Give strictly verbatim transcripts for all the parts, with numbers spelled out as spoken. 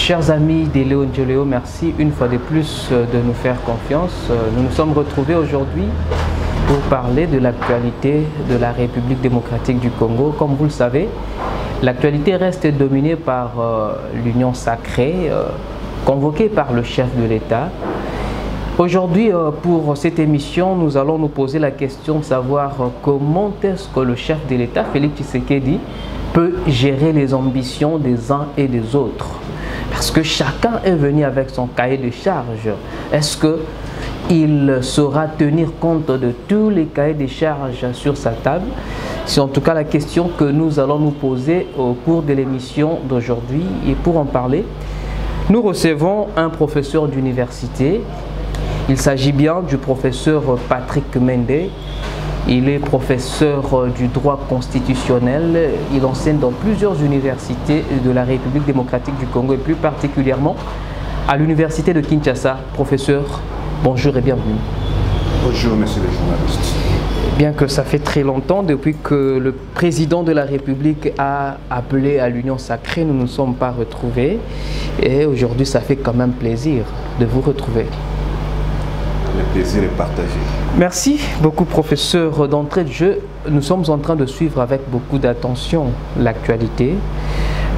Chers amis de Léon Gioléo, merci une fois de plus de nous faire confiance. Nous nous sommes retrouvés aujourd'hui pour parler de l'actualité de la République démocratique du Congo. Comme vous le savez, l'actualité reste dominée par euh, l'Union Sacrée, euh, convoquée par le chef de l'État. Aujourd'hui, euh, pour cette émission, nous allons nous poser la question de savoir euh, comment est-ce que le chef de l'État, Félix Tshisekedi, peut gérer les ambitions des uns et des autres. Parce que chacun est venu avec son cahier de charges. Est-ce qu'il saura tenir compte de tous les cahiers de charges sur sa table? C'est en tout cas la question que nous allons nous poser au cours de l'émission d'aujourd'hui. Et pour en parler, nous recevons un professeur d'université. Il s'agit bien du professeur Patrick Mende. Il est professeur du droit constitutionnel. Il enseigne dans plusieurs universités de la République démocratique du Congo et plus particulièrement à l'université de Kinshasa. Professeur, bonjour et bienvenue. Bonjour, messieurs les journalistes. Bien que ça fait très longtemps depuis que le président de la République a appelé à l'Union Sacrée, nous ne nous sommes pas retrouvés. Et aujourd'hui, ça fait quand même plaisir de vous retrouver. Le plaisir est partagé. Merci beaucoup, professeur. D'entrée de jeu, nous sommes en train de suivre avec beaucoup d'attention l'actualité.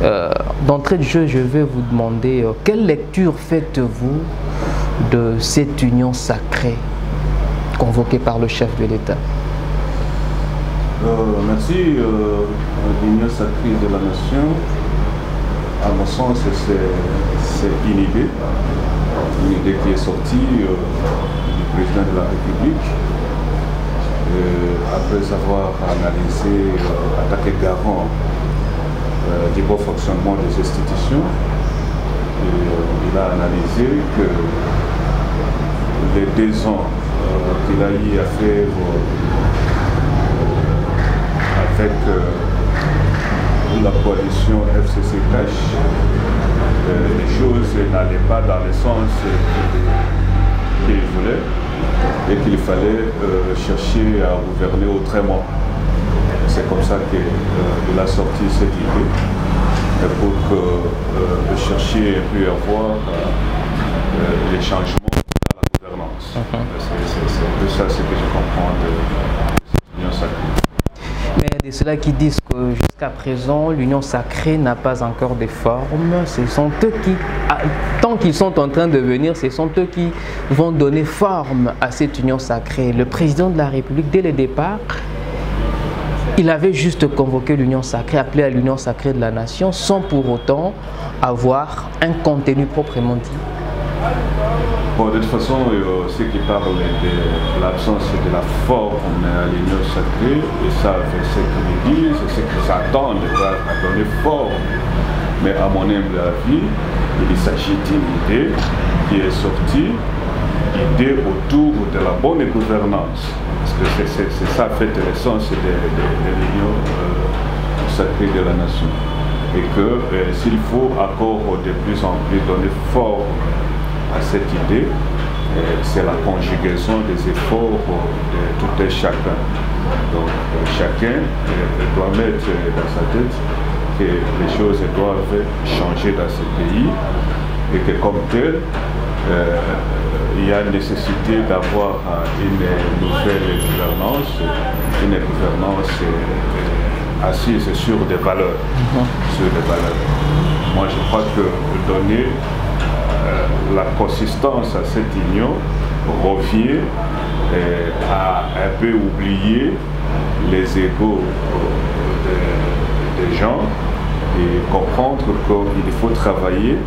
Euh, D'entrée de jeu, je vais vous demander euh, quelle lecture faites-vous de cette union sacrée convoquée par le chef de l'État? euh, Merci. Euh, l'union sacrée de la nation, à mon sens, c'est une idée. Une idée qui est sortie euh, du président de la République, euh, après avoir analysé, euh, attaqué garant euh, du bon fonctionnement des institutions, et, euh, il a analysé que les deux ans euh, qu'il a eu à faire euh, avec euh, la coalition F C C Cache, les choses n'allaient pas dans le sens qu'il voulait et qu'il fallait euh, chercher à gouverner autrement. C'est comme ça qu'il euh, a sorti cette idée pour que euh, chercher et puis avoir euh, les changements dans la gouvernance. Okay. C'est un peu ça ce que je comprends de cette union sacrée. Mais il y a de ceux-là qui disent que jusqu'à présent, l'union sacrée n'a pas encore de forme. Ce sont eux qui, tant qu'ils sont en train de venir, ce sont eux qui vont donner forme à cette union sacrée. Le président de la République, dès le départ, il avait juste convoqué l'union sacrée, appelé à l'union sacrée de la nation, sans pour autant avoir un contenu proprement dit. Bon, de toute façon, euh, ceux qui parlent de l'absence de la forme à l'union sacrée, ils savent ce qu'ils disent, ce qu'ils s'attendent à donner forme. Mais à mon humble avis, il s'agit d'une idée qui est sortie, idée autour de la bonne gouvernance. Parce que c'est ça fait l'essence de, de, de l'union euh, sacrée de la nation. Et que euh, s'il faut encore de plus en plus donner forme à cette idée, c'est la conjugaison des efforts de tout et chacun. Donc chacun doit mettre dans sa tête que les choses doivent changer dans ce pays et que comme tel, euh, il y a nécessité d'avoir une nouvelle gouvernance, une gouvernance assise sur des valeurs. Sur des valeurs. Moi je crois que donner la consistance à cette union revient euh, à un peu oublier les égos euh, des de gens et comprendre qu'il faut travailler euh,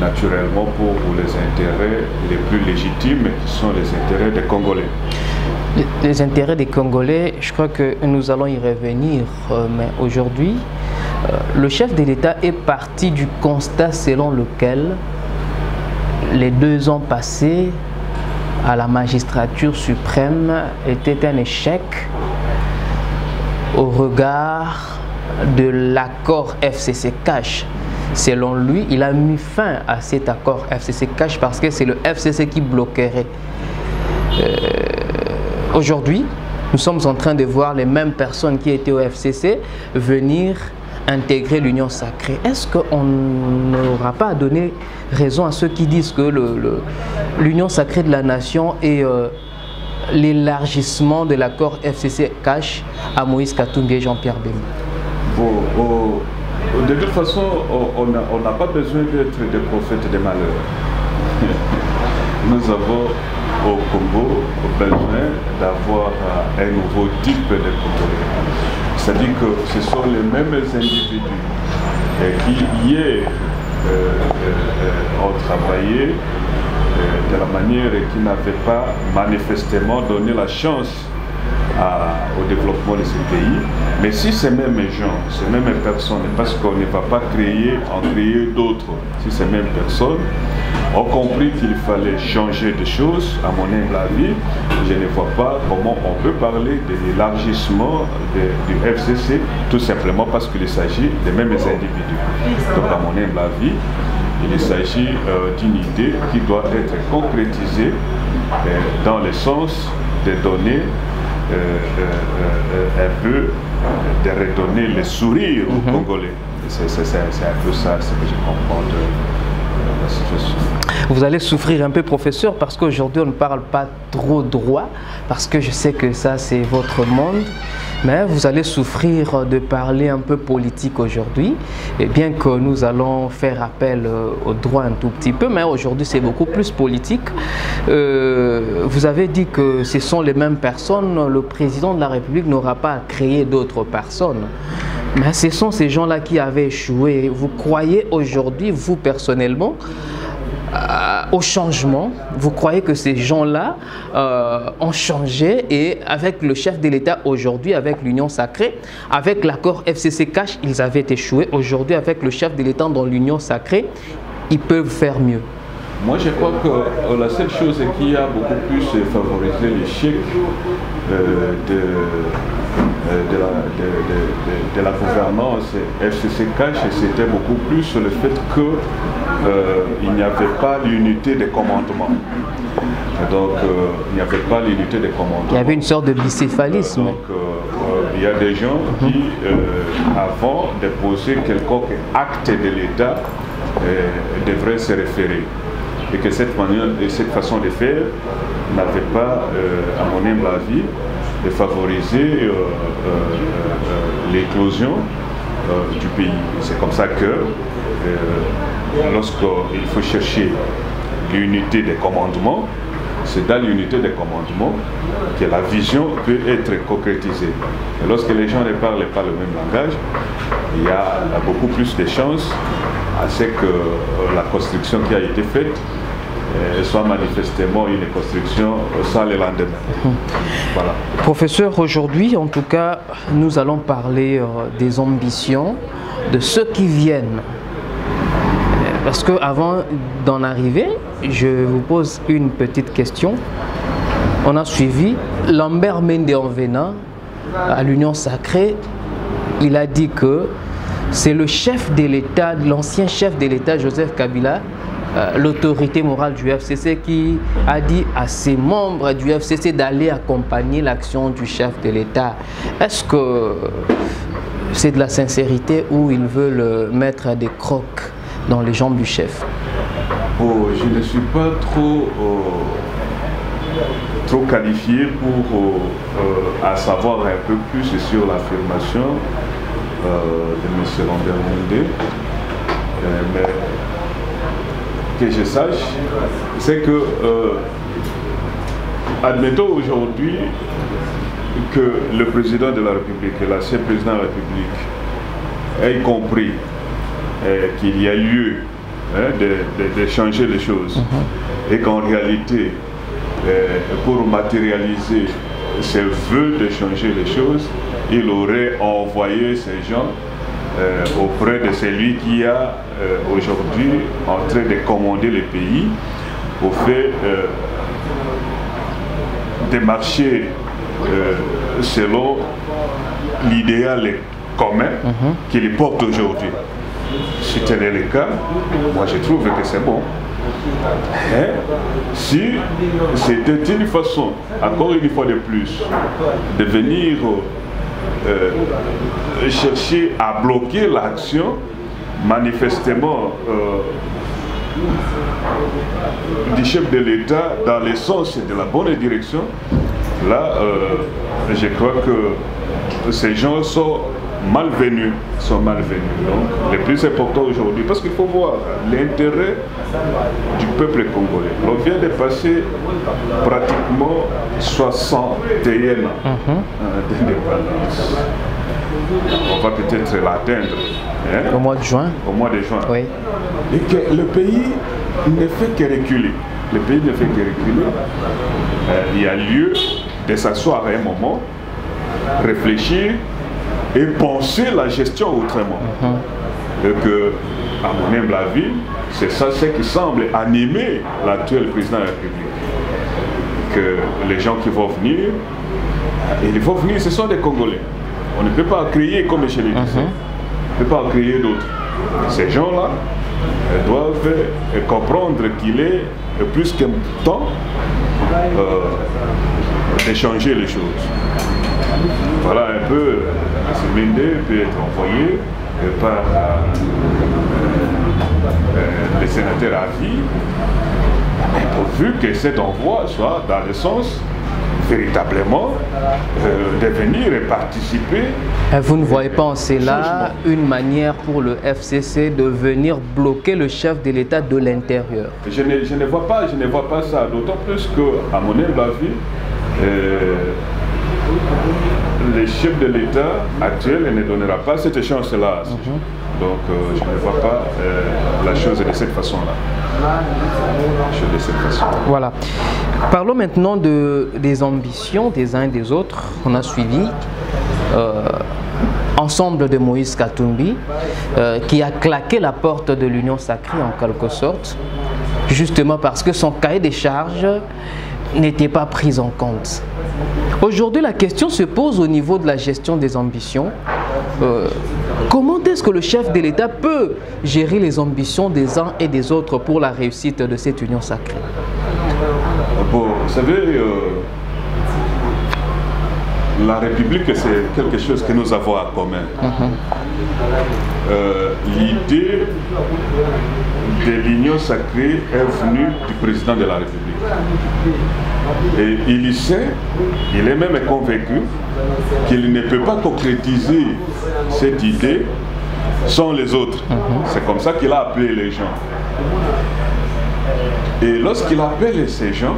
naturellement pour les intérêts les plus légitimes qui sont les intérêts des Congolais. Les, les intérêts des Congolais, je crois que nous allons y revenir, euh, mais aujourd'hui, euh, le chef de l'État est parti du constat selon lequel les deux ans passés à la magistrature suprême étaient un échec au regard de l'accord F C C Cache. Selon lui, il a mis fin à cet accord F C C Cache parce que c'est le F C C qui bloquerait. Euh, Aujourd'hui, nous sommes en train de voir les mêmes personnes qui étaient au F C C venir intégrer l'Union sacrée, est-ce qu'on n'aura pas à donner raison à ceux qui disent que l'Union sacrée de la nation est euh, l'élargissement de l'accord F C C-Cache à Moïse Katumbi et Jean-Pierre Bemba? Bon, oh, de toute façon, on n'a pas besoin d'être des prophètes des malheurs. Nous avons au Congo besoin d'avoir un nouveau type de Congolais. C'est-à-dire que ce sont les mêmes individus qui, hier, euh, euh, ont travaillé euh, de la manière qui n'avait pas manifestement donné la chance à, au développement de ce pays. Mais si ces mêmes gens, ces mêmes personnes, parce qu'on ne va pas créer, en créer d'autres, si ces mêmes personnes ont compris qu'il fallait changer de choses, à mon humble avis, je ne vois pas comment on peut parler de l'élargissement du F C C, tout simplement parce qu'il s'agit des mêmes individus. Donc à mon humble avis, il s'agit euh, d'une idée qui doit être concrétisée euh, dans le sens de donner euh, euh, euh, un peu, de redonner le sourire aux Congolais. C'est un peu ça ce que je comprends de la situation. Vous allez souffrir un peu, professeur, parce qu'aujourd'hui on ne parle pas trop droit, parce que je sais que ça c'est votre monde, mais vous allez souffrir de parler un peu politique aujourd'hui, et bien que nous allons faire appel au droit un tout petit peu, mais aujourd'hui c'est beaucoup plus politique. Euh, vous avez dit que ce sont les mêmes personnes, le président de la République n'aura pas à créer d'autres personnes. Mais ce sont ces gens-là qui avaient échoué. Vous croyez aujourd'hui, vous personnellement, euh, au changement? Vous croyez que ces gens-là euh, ont changé, et avec le chef de l'État aujourd'hui, avec l'Union sacrée, avec l'accord F C C-Cache, ils avaient échoué. Aujourd'hui, avec le chef de l'État dans l'Union sacrée, ils peuvent faire mieux. Moi, je crois que la seule chose qui a beaucoup plus favorisé l'échec euh, de... De la, de, de, de, de la gouvernance F C C-Cache, c'était beaucoup plus le fait qu'il euh, n'y avait pas l'unité de commandement. Donc, euh, il n'y avait pas l'unité de commandement. Il y avait une sorte de bicéphalisme. Euh, donc, euh, euh, il y a des gens qui, euh, avant de poser quelconque acte de l'État, euh, devraient se référer. Et que cette, manière, cette façon de faire n'avait pas, euh, à mon humble avis, de favoriser euh, euh, euh, l'éclosion euh, du pays. C'est comme ça que euh, lorsqu'il faut chercher l'unité des commandements, c'est dans l'unité des commandements que la vision peut être concrétisée. Et lorsque les gens ne parlent pas le même langage, il y a beaucoup plus de chances à ce que la construction qui a été faite soit manifestement une construction sans le lendemain. Voilà. Professeur, aujourd'hui, en tout cas, nous allons parler euh, des ambitions de ceux qui viennent. Parce que avant d'en arriver, je vous pose une petite question. On a suivi Lambert Mende en venant à l'Union sacrée. Il a dit que c'est le chef de l'État, l'ancien chef de l'État, Joseph Kabila, Euh, l'autorité morale du F C C, qui a dit à ses membres du F C C d'aller accompagner l'action du chef de l'État. Est-ce que c'est de la sincérité ou ils veulent mettre des crocs dans les jambes du chef? Oh, je ne suis pas trop, euh, trop qualifié pour euh, à savoir un peu plus sur l'affirmation euh, de M. Lambert Mende. Euh, mais... que je sache, c'est que, euh, admettons aujourd'hui que le président de la République, l'ancien président de la République, ait compris euh, qu'il y a lieu hein, de, de, de changer les choses, et qu'en réalité, euh, pour matérialiser ses voeux de changer les choses, il aurait envoyé ces gens Euh, auprès de celui qui a euh, aujourd'hui en train de commander le pays au fait euh, de marcher euh, selon l'idéal commun mm-hmm. qu'il porte aujourd'hui. Si tel est le cas, moi je trouve que c'est bon. Et si c'était une façon, encore une fois de plus, de venir euh, cherché à bloquer l'action, manifestement euh, du chef de l'État dans le sens de la bonne direction, là, euh, je crois que ces gens sont malvenus, sont malvenus. Donc, le plus important aujourd'hui, parce qu'il faut voir l'intérêt du peuple congolais. On vient de passer pratiquement soixante-et-un ans d'indépendance. On va peut-être l'atteindre. Hein? Au mois de juin. Au mois de juin. Oui. Et que le pays ne fait que reculer. Le pays ne fait que reculer. Euh, il y a lieu de s'asseoir à un moment, réfléchir et penser la gestion autrement. Mm-hmm. Et que, à mon humble avis, c'est ça ce qui semble animer l'actuel président de la République. Que les gens qui vont venir, ils vont venir, ce sont des Congolais. On ne peut pas créer, comme je l'ai dit, on ne peut pas créer d'autres. Ces gens-là doivent comprendre qu'il est plus qu'un temps euh, d'échanger les choses. Voilà un peu ce Mende peut être envoyé par euh, les sénateurs à vie pourvu que cet envoi soit dans le sens véritablement euh, devenir et participer. Vous ne voyez pas en cela une manière pour le F C C de venir bloquer le chef de l'État de l'intérieur? Je ne, je ne vois pas, je ne vois pas ça, d'autant plus que, à mon humble avis, euh, le chef de l'État actuel ne donnera pas cette chance-là. Mm-hmm. Donc euh, je ne vois pas euh, la chose de cette façon-là. De cette façon. Voilà. Parlons maintenant de, des ambitions des uns et des autres. On a suivi euh, ensemble de Moïse Katumbi euh, qui a claqué la porte de l'Union Sacrée en quelque sorte, justement parce que son cahier des charges n'était pas pris en compte. Aujourd'hui, la question se pose au niveau de la gestion des ambitions. Euh, comment est-ce que le chef de l'État peut gérer les ambitions des uns et des autres pour la réussite de cette union sacrée? Bon, vous savez, euh, la République, c'est quelque chose que nous avons en commun. Mm-hmm. euh, L'idée de l'union sacrée est venue du président de la République. Et il y sait, il est même convaincu qu'il ne peut pas concrétiser cette idée sans les autres. Mm-hmm. C'est comme ça qu'il a appelé les gens. Et lorsqu'il appelle ces gens,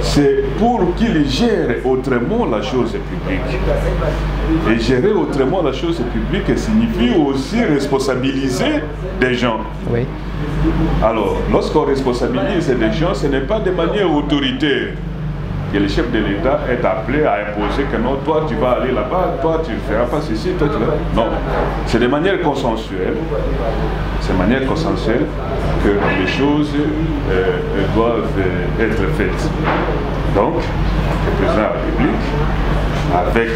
c'est pour qu'ils gèrent autrement la chose publique. Et gérer autrement la chose publique signifie aussi responsabiliser des gens. Oui. Alors, lorsqu'on responsabilise des gens, ce n'est pas de manière autoritaire que le chef de l'État est appelé à imposer que non, toi tu vas aller là-bas, toi tu ne feras pas ceci, toi tu vas... Non, c'est de manière consensuelle, c'est de manière consensuelle que les choses euh, doivent être faites. Donc, le président de la République, avec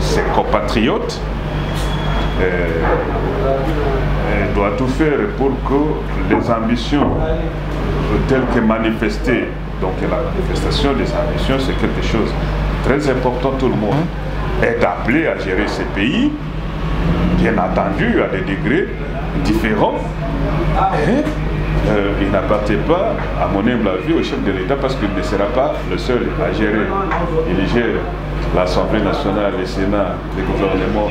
ses compatriotes, euh, doit tout faire pour que les ambitions telles que manifestées, donc la manifestation des ambitions, c'est quelque chose de très important. Tout le monde est appelé à gérer ces pays, bien entendu à des degrés différents. Et, euh, il n'appartient pas, à mon humble avis, au chef de l'État parce qu'il ne sera pas le seul à gérer. Il gère l'Assemblée nationale, le Sénat, le gouvernement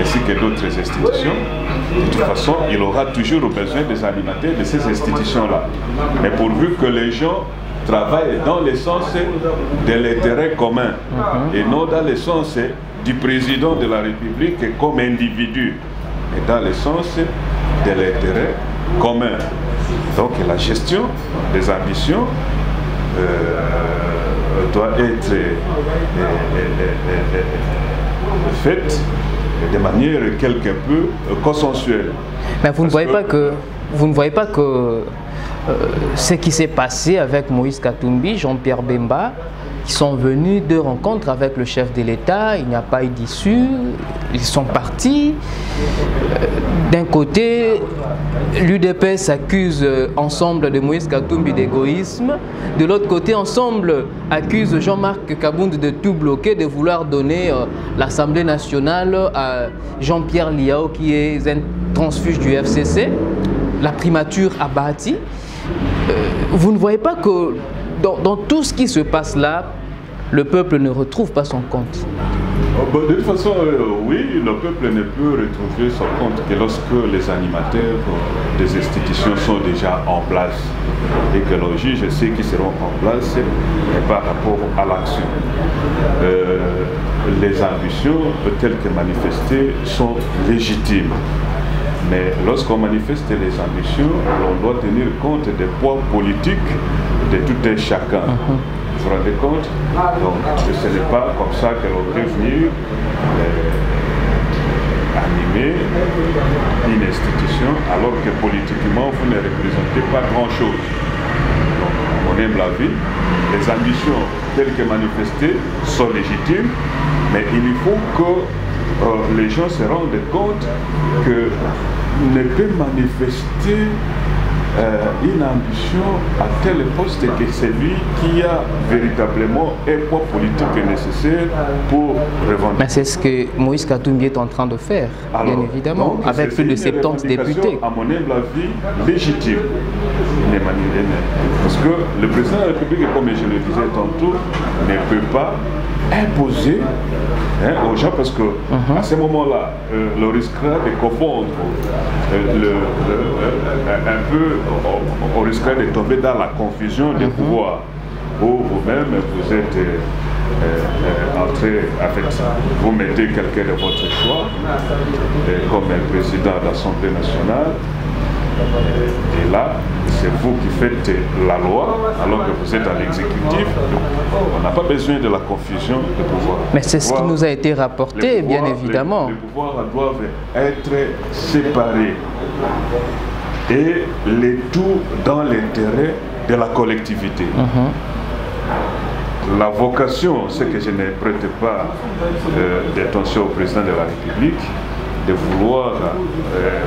ainsi que d'autres institutions. De toute façon, il aura toujours besoin des animateurs de ces institutions-là. Mais pourvu que les gens travaillent dans le sens de l'intérêt commun mm-hmm. et non dans le sens du président de la République comme individu, mais dans le sens de l'intérêt commun. Donc la gestion des ambitions euh, doit être euh, euh, faite de manière quelque peu consensuelle. Mais vous ne voyez pas que vous ne voyez pas que euh, ce qui s'est passé avec Moïse Katumbi, Jean-Pierre Bemba, qui sont venus de rencontre avec le chef de l'État, il n'y a pas eu d'issue, ils sont partis. Euh, D'un côté, l'U D P s'accuse ensemble de Moïse Katumbi d'égoïsme. De l'autre côté, ensemble accuse Jean-Marc Kabound de tout bloquer, de vouloir donner euh, l'Assemblée nationale à Jean-Pierre Liao, qui est un transfuge du F C C, la primature a bâti. Euh, vous ne voyez pas que dans, dans tout ce qui se passe là, le peuple ne retrouve pas son compte. De toute façon, euh, oui, le peuple ne peut retrouver son compte que lorsque les animateurs euh, des institutions sont déjà en place et que l'on juge ceux qui seront en place et par rapport à l'action. Euh, les ambitions telles que manifestées sont légitimes. Mais lorsqu'on manifeste les ambitions, on doit tenir compte des poids politiques de tout un chacun. Uh-huh. Vous vous rendez compte? Donc, ce n'est pas comme ça que l'on peut venir euh, animer une institution alors que politiquement vous ne représentez pas grand-chose. On aime la vie, les ambitions telles que manifestées sont légitimes, mais il faut que euh, les gens se rendent compte que ne peut manifester Euh, une ambition à tel poste que celui qui a véritablement un poids politique nécessaire pour revendiquer. Mais c'est ce que Moïse Katumbi est en train de faire, alors, bien évidemment, donc, avec plus de soixante-dix députés. À mon avis, la vie légitime. Parce que le président de la République, comme je le disais tantôt, ne peut pas imposer hein, aux gens, parce que uh-huh. à ce moment-là, euh, le risquerait de confondre, euh, le, le, euh, un peu, on, on risquerait de tomber dans la confusion des uh-huh. pouvoirs, où vous-même vous êtes euh, euh, entré avec ça. Vous mettez quelqu'un de votre choix, euh, comme un président de l'Assemblée nationale, et là, c'est vous qui faites la loi, alors que vous êtes à l'exécutif. On n'a pas besoin de la confusion de pouvoir. Mais c'est ce qui nous a été rapporté, pouvoirs, bien évidemment. Les, les pouvoirs doivent être séparés. Et les tout dans l'intérêt de la collectivité. Uh-huh. La vocation, c'est que je ne prête pas euh, d'attention au président de la République, de vouloir... Euh,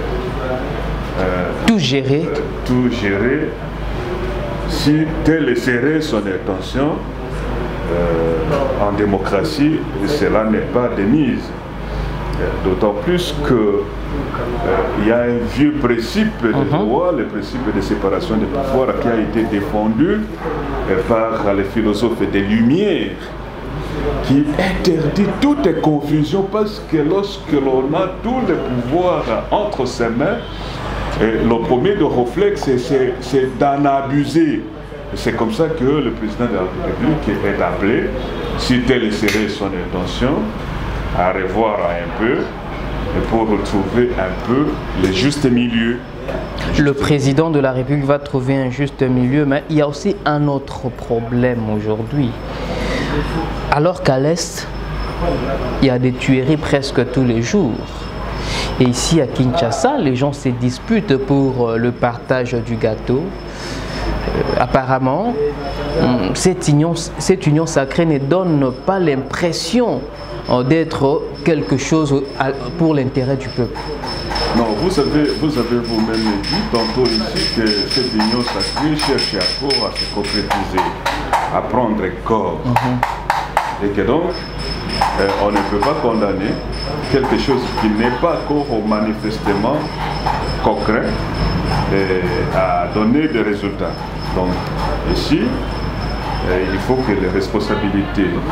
Euh, tout gérer. Euh, tout gérer. Si telle serait son intention, euh, en démocratie, cela n'est pas de mise. Euh, D'autant plus que il euh, y a un vieux principe de uh-huh. droit, le principe de séparation des pouvoirs qui a été défendu par les philosophes des Lumières, qui interdit toute confusion, parce que lorsque l'on a tous les pouvoirs entre ses mains, et le premier de réflexe, c'est d'en abuser. C'est comme ça que le président de la République est appelé, si telle serait son intention, à revoir un peu pour retrouver un peu le juste milieu. Le président de la République va trouver un juste milieu, mais il y a aussi un autre problème aujourd'hui. Alors qu'à l'Est, il y a des tueries presque tous les jours. Et ici à Kinshasa, les gens se disputent pour le partage du gâteau. Euh, apparemment, cette union, cette union sacrée ne donne pas l'impression d'être quelque chose pour l'intérêt du peuple. Non, vous savez, vous avez vous-même dit tantôt ici que cette union sacrée cherche encore à se concrétiser, à prendre corps. Mm-hmm. Et que donc, euh, on ne peut pas condamner quelque chose qui n'est pas encore manifestement concret et à donner des résultats. Donc, ici, et il faut que les responsabilités euh, euh,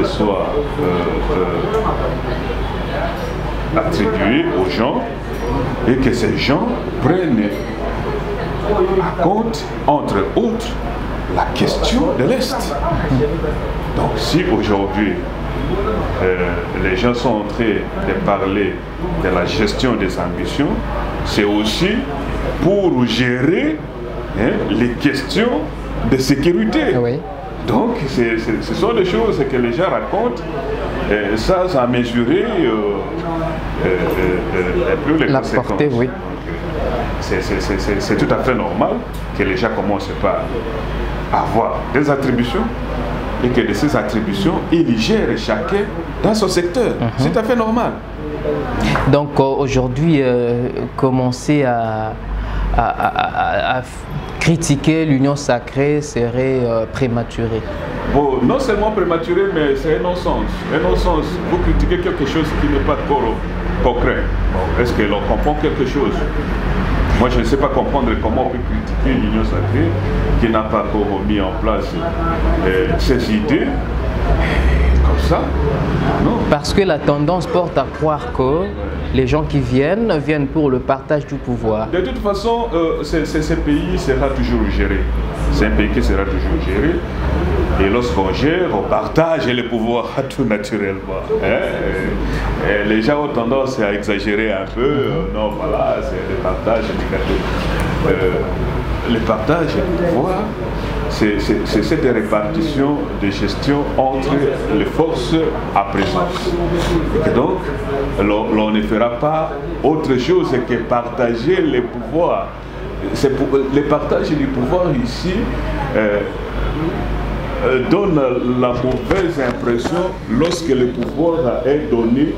euh, soient euh, euh, attribuées aux gens, et que ces gens prennent en compte, entre autres, la question de l'Est. Donc si aujourd'hui euh, les gens sont en train de parler de la gestion des ambitions, c'est aussi pour gérer hein, les questions de sécurité. Oui. Donc, c'est, c'est, ce sont des choses que les gens racontent, et ça, ça a mesuré euh, euh, euh, un peu les la conséquences. Portée, oui. C'est tout à fait normal que les gens commencent par avoir des attributions, et que de ces attributions, ils gèrent chacun dans son secteur. Mm-hmm. C'est tout à fait normal. Donc aujourd'hui, euh, commencer à, à, à, à critiquer l'Union sacrée serait euh, prématuré. Bon, non seulement prématuré, mais c'est un non-sens. Un non-sens, vous critiquez quelque chose qui n'est pas trop concret. Bon, est-ce que l'on comprend quelque chose? Moi, je ne sais pas comprendre comment on peut critiquer l'Union sacrée qui n'a pas encore mis en place euh, ces idées. Ça? Non. Parce que la tendance porte à croire que les gens qui viennent, viennent pour le partage du pouvoir. De toute façon, euh, ce, ce, ce pays sera toujours géré. C'est un pays qui sera toujours géré. Et lorsqu'on gère, on partage le pouvoir tout naturellement. Hein? Et les gens ont tendance à exagérer un peu. Euh, non, voilà, c'est le partage du euh, le partage du pouvoir. C'est cette répartition de gestion entre les forces à présence. Et donc, l'on ne fera pas autre chose que partager les pouvoirs. Pour, le partage du pouvoir ici euh, euh, donne la mauvaise impression lorsque le pouvoir est donné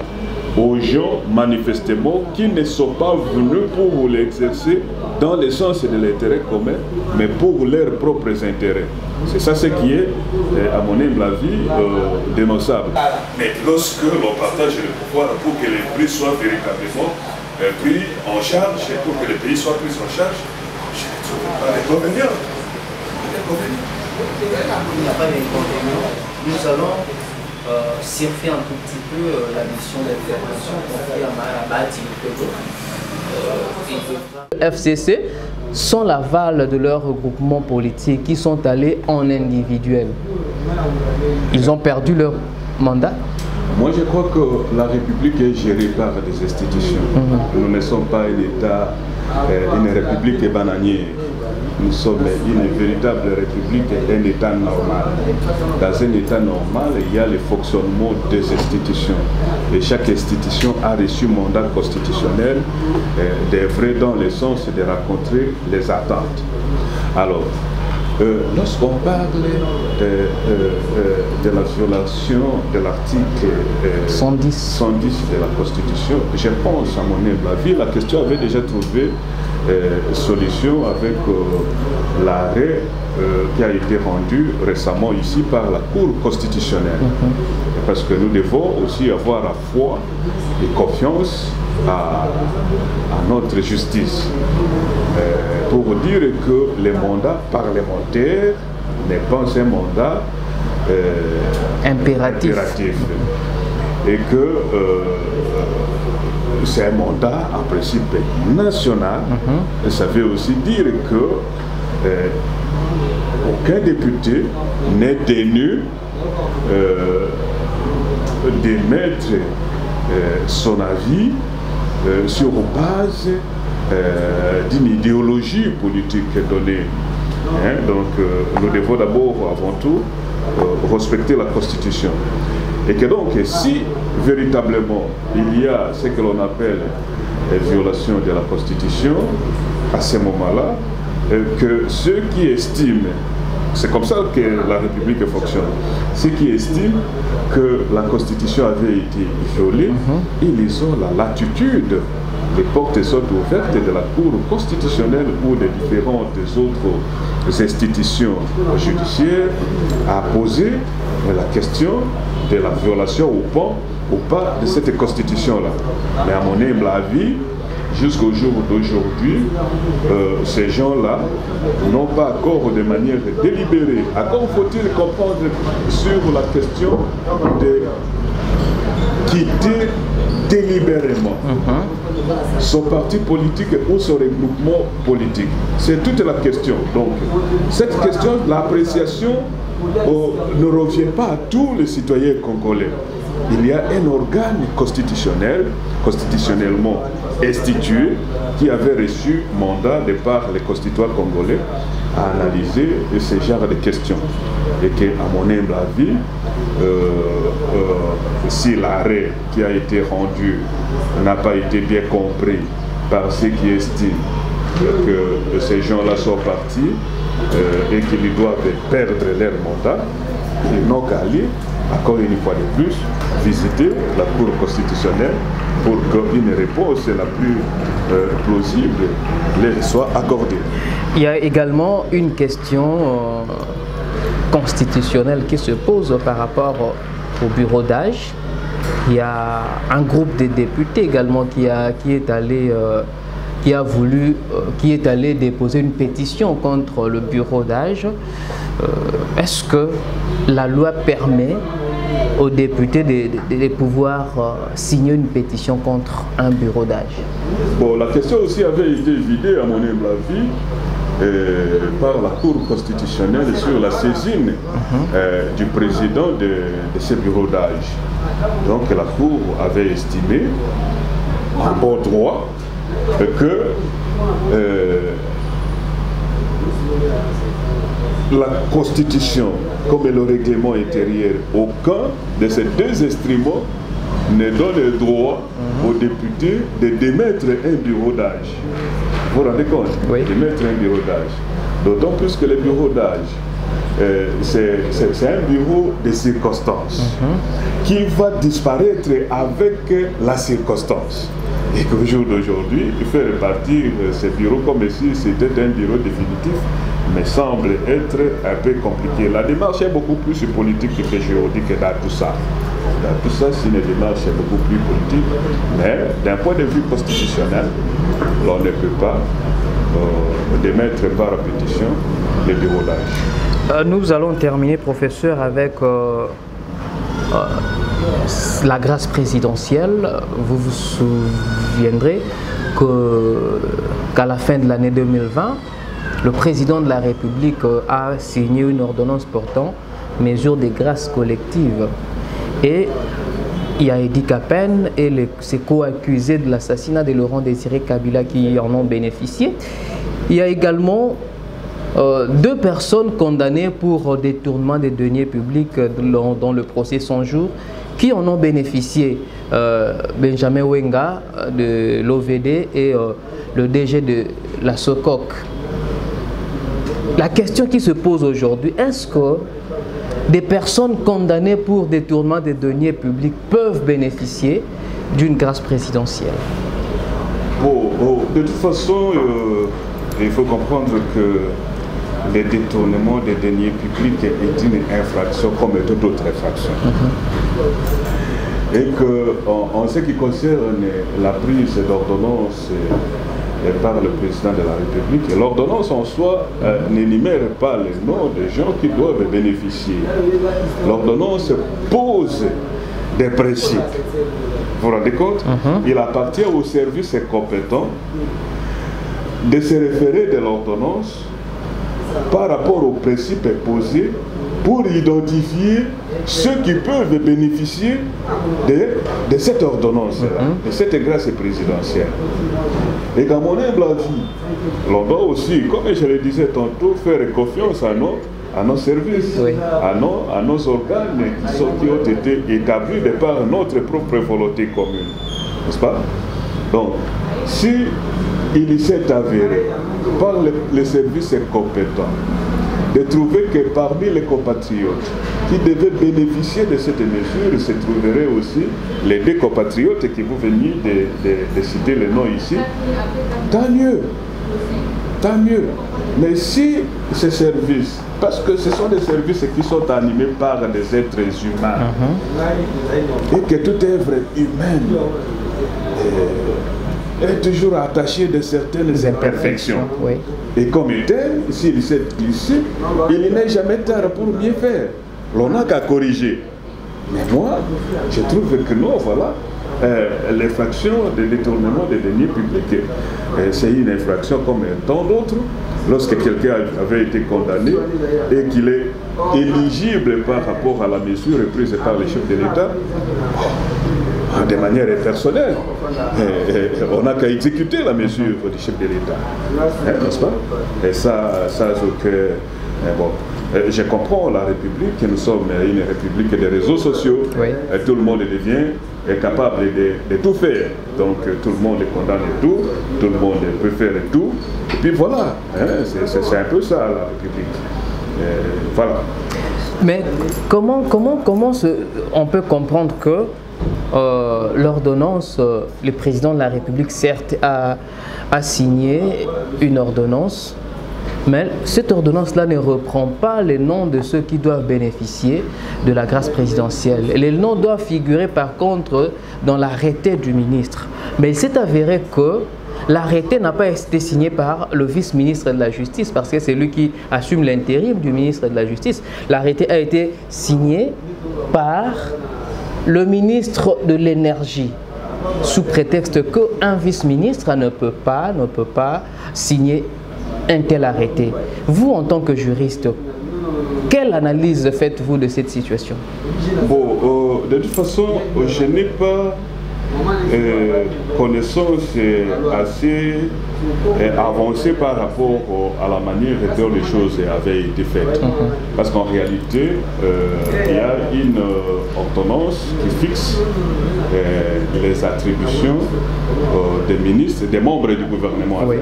aux gens manifestement qui ne sont pas venus pour l'exercer dans le sens de l'intérêt commun, mais pour leurs propres intérêts. C'est ça ce qui est, à mon humble avis, euh, dénonçable. Mais lorsque l'on partage le pouvoir pour que les prix soient véritablement euh, pris en charge, pour que les pays soient pris en charge, je ne trouve pas d'inconvénient. Il n'y a pas d'inconvénient. Nous allons Euh, surfer un tout petit peu euh, la mission d'intervention qu'on fait à Marabat et F C C sans l'aval de leur regroupement politique qui sont allés en individuel. Ils ont perdu leur mandat. Moi je crois que la République est gérée par des institutions. Mm-hmm. Nous ne sommes pas un État, euh, une République bananière. Nous sommes une véritable république, un État normal. Dans un État normal, il y a le fonctionnement des institutions. Et chaque institution a reçu un mandat constitutionnel eh, d'œuvrer dans le sens de rencontrer les attentes. Alors, euh, lorsqu'on parle de, euh, euh, de la violation de l'article euh, cent dix de la Constitution, je pense à mon avis, la question avait déjà trouvé Euh, solution avec euh, l'arrêt euh, qui a été rendu récemment ici par la Cour constitutionnelle. Mm-hmm. Parce que nous devons aussi avoir la foi et confiance à, à notre justice. Euh, pour dire que le mandat parlementaire n'est pas un mandat euh, impératif. impératif. Et que euh, c'est un mandat en principe national. Mm-hmm. Ça veut aussi dire que euh, aucun député n'est tenu euh, d'émettre euh, son avis euh, sur base euh, d'une idéologie politique donnée. Hein? Donc euh, nous devons d'abord, avant tout, euh, respecter la Constitution. Et que donc, si véritablement il y a ce que l'on appelle une violation de la Constitution, à ce moment-là, que ceux qui estiment, c'est comme ça que la République fonctionne, ceux qui estiment que la Constitution avait été violée, mm-hmm. ils ont la latitude. Les portes sont ouvertes de la Cour constitutionnelle ou des différentes autres institutions judiciaires à poser la question de la violation ou pas, ou pas de cette Constitution-là. Mais à mon humble avis, jusqu'au jour d'aujourd'hui, euh, ces gens-là n'ont pas encore de manière délibérée. Encore faut-il comprendre sur la question de quitter délibérément mm-hmm. son parti politique ou son regroupement politique. C'est toute la question. Donc, cette question, l'appréciation oh, ne revient pas à tous les citoyens congolais. Il y a un organe constitutionnel, constitutionnellement institué, qui avait reçu mandat de par les constituants congolais à analyser ce genre de questions. Et que, à mon humble avis, euh, euh, si l'arrêt qui a été rendu n'a pas été bien compris par ceux qui estiment que ces gens-là sont partis euh, et qu'ils doivent perdre leur mandat, ils n'ont qu'à aller, encore une fois de plus, visiter la Cour constitutionnelle pour qu'une réponse la plus euh, plausible les soit accordée. Il y a également une question euh, constitutionnelle qui se pose par rapport au bureau d'âge. Il y a un groupe de députés également qui, a, qui est allé... Euh, qui a voulu, euh, qui est allé déposer une pétition contre le bureau d'âge. Euh, est-ce que la loi permet aux députés de, de, de pouvoir euh, signer une pétition contre un bureau d'âge? Bon, la question aussi avait été vidée, à mon humble avis, euh, par la Cour constitutionnelle sur la saisine euh, du président de, de ce bureau d'âge. Donc la Cour avait estimé, en bon droit, que euh, la Constitution, comme le règlement intérieur, aucun de ces deux instruments ne donne le droit aux députés de démettre un bureau d'âge. Vous vous rendez compte? Oui. Démettre un bureau d'âge. D'autant plus que le bureau d'âge, Euh, c'est un bureau de circonstances mm-hmm. qui va disparaître avec la circonstance. Et qu'au jour d'aujourd'hui, faire partir ces bureaux comme si c'était un bureau définitif me semble être un peu compliqué. La démarche est beaucoup plus politique que juridique dans tout ça. Dans tout ça, c'est une démarche beaucoup plus politique, mais d'un point de vue constitutionnel, on ne peut pas euh, démettre par pétition les bureaux d'âge. Nous allons terminer, professeur, avec euh, euh, la grâce présidentielle. Vous vous souviendrez qu'à la fin de l'année deux mille vingt, le président de la République a signé une ordonnance portant mesures de grâce collective. Et il y a Eddie Capen et les, ses co-accusés de l'assassinat de Laurent Désiré Kabila qui en ont bénéficié. Il y a également Euh, deux personnes condamnées pour détournement des deniers publics dans, dans le procès cent jours qui en ont bénéficié, euh, Benjamin Wenga de l'O V D et euh, le D G de la SOCOC. La question qui se pose aujourd'hui, est-ce que des personnes condamnées pour détournement des deniers publics peuvent bénéficier d'une grâce présidentielle? Oh, oh, de toute façon, euh, il faut comprendre que le détournement des deniers publics est une infraction comme toute autre infraction. Et que, en, en ce qui concerne la prise d'ordonnance par le président de la République, l'ordonnance en soi euh, n'énumère pas les noms des gens qui doivent bénéficier. L'ordonnance pose des principes. Vous vous rendez compte? Mm-hmm. Il appartient aux services compétents de se référer de l'ordonnance par rapport aux principes posés pour identifier ceux qui peuvent bénéficier de, de cette ordonnance-là, de cette grâce présidentielle. Et dans mon humble avis, l'on doit aussi, comme je le disais tantôt, faire confiance à nos, à nos services, oui. à, nos, à nos organes qui, sont, qui ont été établis de par notre propre volonté commune. N'est-ce pas? Donc, si il s'est avéré par les services compétents de trouver que parmi les compatriotes qui devaient bénéficier de cette mesure se trouveraient aussi les deux compatriotes que vous venez de, de, de citer le nom ici, tant mieux, tant mieux. Mais si ces services, parce que ce sont des services qui sont animés par des êtres humains, mmh. et que toute œuvre humaine est, est toujours attaché de certaines imperfections. Oui. Et comme tel, s'il s'est glissé, il n'est jamais tard pour mieux faire. L'on n'a qu'à corriger. Mais moi, je trouve que non, voilà, euh, l'infraction de détournement des deniers publics, euh, c'est une infraction comme tant d'autres. Lorsque quelqu'un avait été condamné et qu'il est éligible par rapport à la mesure prise par les chefs de l'État, de manière impersonnelle, on n'a qu'à exécuter la mesure du chef de l'État, n'est-ce pas? Et ça, ça je, que, bon, je comprends la République, nous sommes une République des réseaux sociaux, oui. Et tout le monde devient est capable de, de tout faire, donc tout le monde condamne tout, tout le monde peut faire tout, et puis voilà, hein, c'est un peu ça la République, et voilà. Mais comment, comment, comment se, on peut comprendre que euh, l'ordonnance, euh, le président de la République, certes, a, a signé une ordonnance, mais cette ordonnance-là ne reprend pas les noms de ceux qui doivent bénéficier de la grâce présidentielle. Les noms doivent figurer par contre dans l'arrêté du ministre. Mais il s'est avéré que l'arrêté n'a pas été signé par le vice-ministre de la Justice, parce que c'est lui qui assume l'intérim du ministre de la Justice. L'arrêté a été signé par le ministre de l'Énergie, sous prétexte qu'un vice-ministre ne peut pas, ne peut pas signer un tel arrêté. Vous, en tant que juriste, quelle analyse faites-vous de cette situation? Bon, euh, de toute façon, je n'ai pas euh, connaissance assez euh, avancée par rapport euh, à la manière dont les choses avaient été faites. Mm-hmm. Parce qu'en réalité, euh, il y a une euh, ordonnance qui fixe euh, les attributions euh, des ministres, des membres du gouvernement. Oui.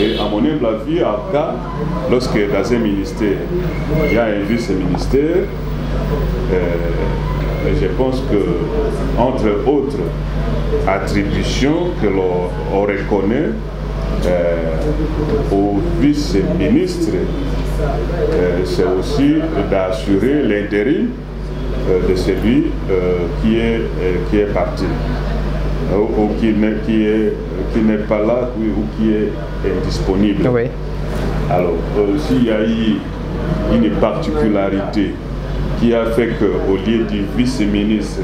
Et à mon humble avis, à cas, lorsque dans un ministère, il y a un vice-ministère, euh, je pense que, entre autres attributions que l'on reconnaît euh, au vice-ministre, euh, c'est aussi d'assurer l'intérim euh, de celui euh, qui, est, euh, qui est parti. Ou, ou qui n'est qui est, qui n'est pas là, ou, ou qui est indisponible. Oui. Alors, euh, s'il y a eu une particularité qui a fait qu'au lieu du vice-ministre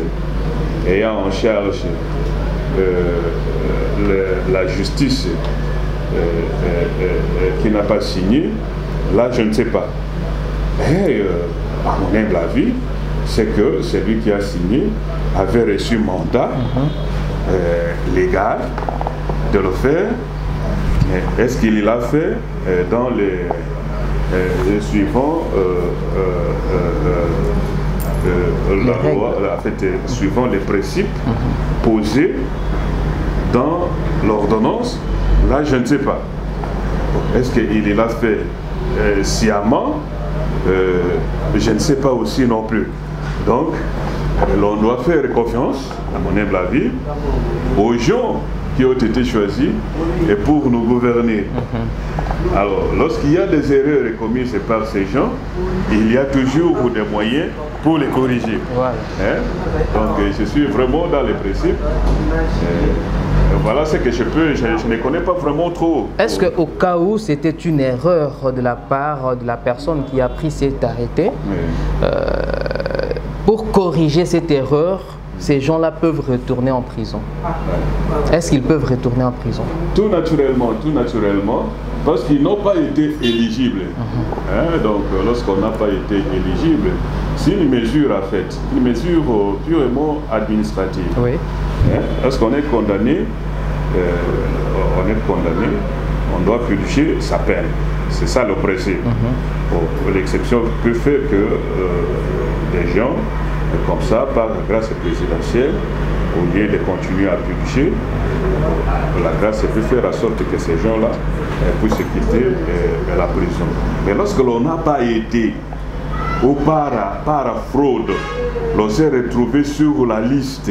ayant en charge euh, le, la justice euh, euh, euh, qui n'a pas signé, là je ne sais pas. Et euh, à mon humble avis, c'est que celui qui a signé avait reçu mandat. Mm-hmm. Euh, légal de le faire. Est-ce qu'il l'a fait euh, dans les, euh, les suivants euh, euh, euh, euh, la loi, en fait, suivant les principes posés dans l'ordonnance? Là, je ne sais pas. Est-ce qu'il l'a fait euh, sciemment? euh, Je ne sais pas aussi non plus. Donc, l'on doit faire confiance, à mon humble avis, aux gens qui ont été choisis et pour nous gouverner. Alors, lorsqu'il y a des erreurs commises par ces gens, il y a toujours des moyens pour les corriger. Hein? Donc, je suis vraiment dans les principes. Voilà ce que je peux, je, je ne connais pas vraiment trop. Est-ce qu'au cas où c'était une erreur de la part de la personne qui a pris cet arrêté, oui. euh, pour corriger cette erreur, ces gens-là peuvent retourner en prison? Est-ce qu'ils peuvent retourner en prison? Tout naturellement, tout naturellement, parce qu'ils n'ont pas été éligibles. Uh-huh. Hein, donc, lorsqu'on n'a pas été éligible, c'est une mesure à faire, une mesure euh, purement administrative. Oui. Hein, lorsqu'on est condamné, euh, on est condamné, on doit purger sa peine. C'est ça le principe. Uh-huh. Bon, l'exception peut faire que euh, des gens, comme ça, par la grâce présidentielle, au lieu de continuer à publier, la grâce peut faire en sorte que ces gens-là puissent quitter la prison. Mais lorsque l'on n'a pas été ou par, par fraude, l'on s'est retrouvé sur la liste.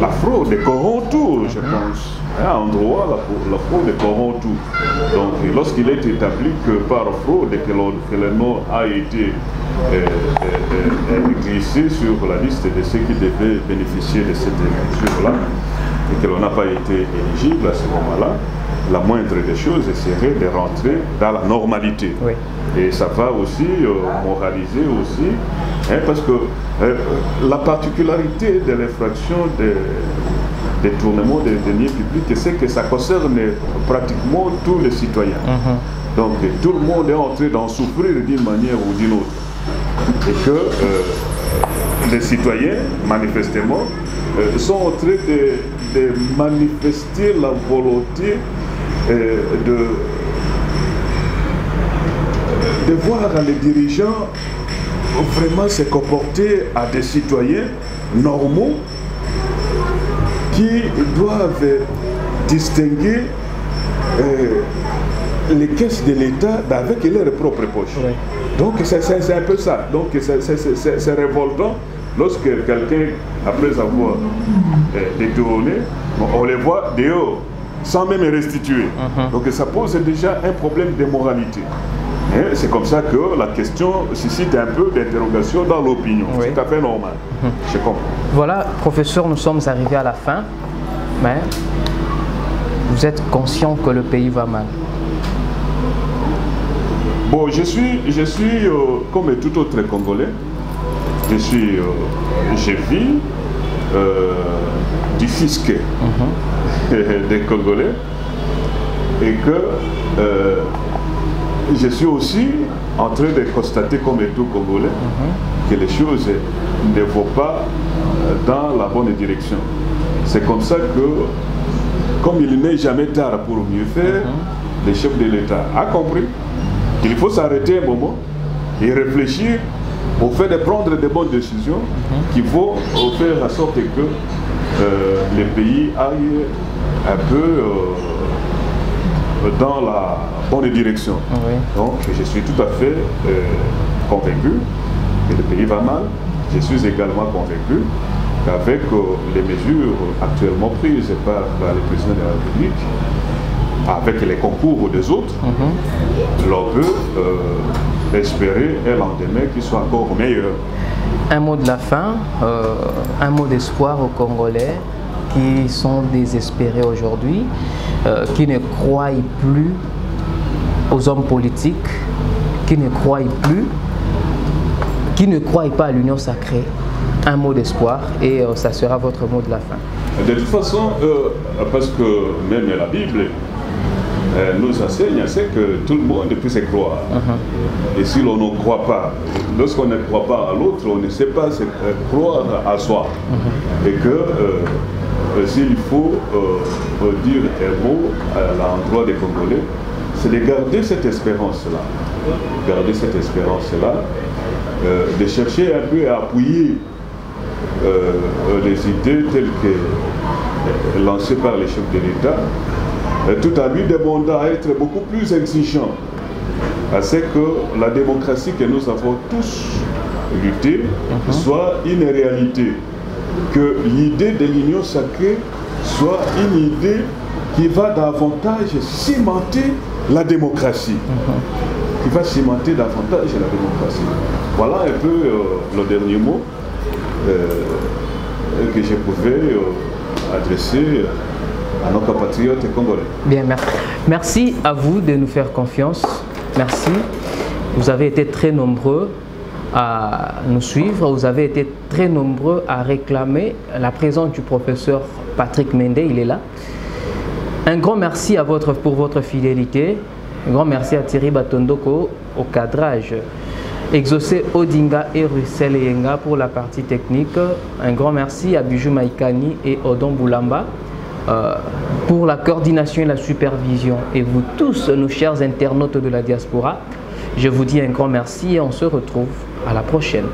La fraude corrompt tout, je pense. En droit, la fraude corrompt tout. Donc, lorsqu'il est établi que par fraude, que, que le nom a été euh, euh, euh, glissé sur la liste de ceux qui devaient bénéficier de cette mesure-là, et que l'on n'a pas été éligible à ce moment-là, la moindre des choses serait de rentrer dans la normalité. Oui. Et ça va aussi euh, moraliser aussi, hein, parce que euh, la particularité de l'infraction des détournements des deniers publics, c'est que ça concerne pratiquement tous les citoyens. Mm-hmm. Donc tout le monde est en train d'en souffrir d'une manière ou d'une autre. Et que euh, les citoyens, manifestement, euh, sont en train de, de manifester la volonté euh, de... de voir les dirigeants vraiment se comporter à des citoyens normaux qui doivent distinguer euh, les caisses de l'État bah, avec leurs propres poches. Oui. Donc c'est un peu ça. Donc c'est révoltant lorsque quelqu'un, après avoir euh, détourné, bon, on les voit de haut, sans même restituer. Uh-huh. Donc ça pose déjà un problème de moralité. C'est comme ça que la question suscite un peu d'interrogation dans l'opinion. Oui. C'est tout à fait normal. Mmh. Je comprends. Voilà, professeur, nous sommes arrivés à la fin. Mais vous êtes conscient que le pays va mal? Bon, je suis, je suis euh, comme tout autre Congolais. Je suis, euh, je vis euh, du fisc mmh. des Congolais et que. Euh, Je suis aussi en train de constater, comme tout Congolais, mm-hmm. que les choses ne vont pas dans la bonne direction. C'est comme ça que, comme il n'est jamais tard pour mieux faire, mm-hmm. le chef de l'État a compris qu'il faut s'arrêter un moment et réfléchir au fait de prendre de bonnes décisions mm-hmm. qui vont faire en sorte que euh, le pays aille un peu... Euh, dans la bonne direction. Oui. Donc je suis tout à fait euh, convaincu que le pays va mal. Je suis également convaincu qu'avec euh, les mesures actuellement prises par, par le président de la République, avec les concours des autres, mm-hmm. l'on peut euh, espérer un lendemain qui soit encore meilleur. Un mot de la fin, euh, un mot d'espoir aux Congolais qui sont désespérés aujourd'hui, euh, qui ne croient plus aux hommes politiques, qui ne croient plus, qui ne croient pas à l'Union Sacrée. Un mot d'espoir et euh, ça sera votre mot de la fin. De toute façon, euh, parce que même la Bible euh, nous enseigne, c'est que tout le monde puisse croire. Uh-huh. Et si l'on ne croit pas, lorsqu'on ne croit pas à l'autre, on ne sait pas se croire à soi. Uh-huh. Et que... Euh, s'il faut euh, dire un mot à l'endroit des Congolais, c'est de garder cette espérance-là. Garder cette espérance-là, euh, de chercher un peu à appuyer euh, les idées telles que euh, lancées par les chefs de l'État, euh, tout en lui demandant à être beaucoup plus exigeant. C'est que la démocratie que nous avons tous luttée mm-hmm. soit une réalité. Que l'idée de l'Union Sacrée soit une idée qui va davantage cimenter la démocratie. Mm-hmm. Qui va cimenter davantage la démocratie. Voilà un peu euh, le dernier mot euh, que je pouvais euh, adresser à nos compatriotes congolais. Bien, merci. Merci à vous de nous faire confiance. Merci. Vous avez été très nombreux à nous suivre. Vous avez été très nombreux à réclamer la présence du professeur Patrick Mende, il est là. Un grand merci à votre, pour votre fidélité. Un grand merci à Thierry Batondoko au cadrage. Exaucé Odinga et Russel Enga pour la partie technique. Un grand merci à Bijou Maikani et Odon Bulamba euh, pour la coordination et la supervision. Et vous tous, nos chers internautes de la diaspora, je vous dis un grand merci et on se retrouve à la prochaine.